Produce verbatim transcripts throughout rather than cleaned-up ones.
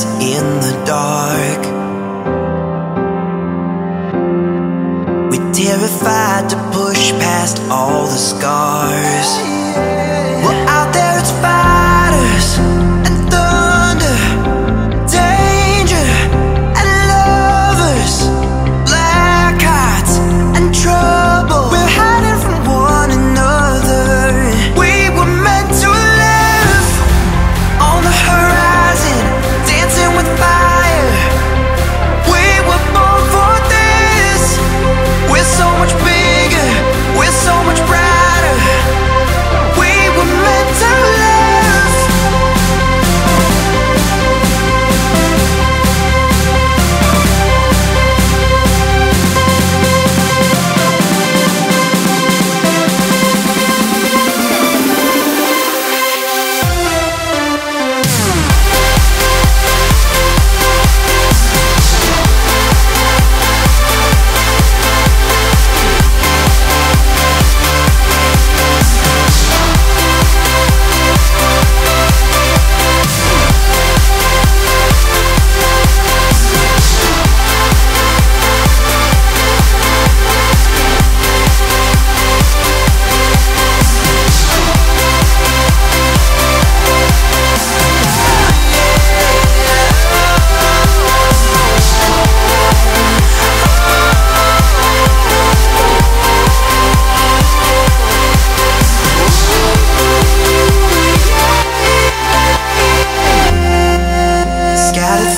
eyes in the dark. We're terrified to push past all the scars. Well, out there it's fighters and thunder, danger and lovers, black hearts and trouble. We're hiding from one another. We were meant to live on the horizon, dancing with fire. We were born for this. We're so much bigger, we're so much brighter. We were meant to live.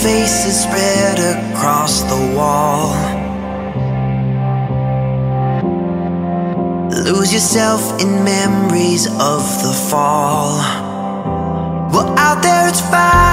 Faces spread across the wall. Lose yourself in memories of the fall. Well, out there it's fine.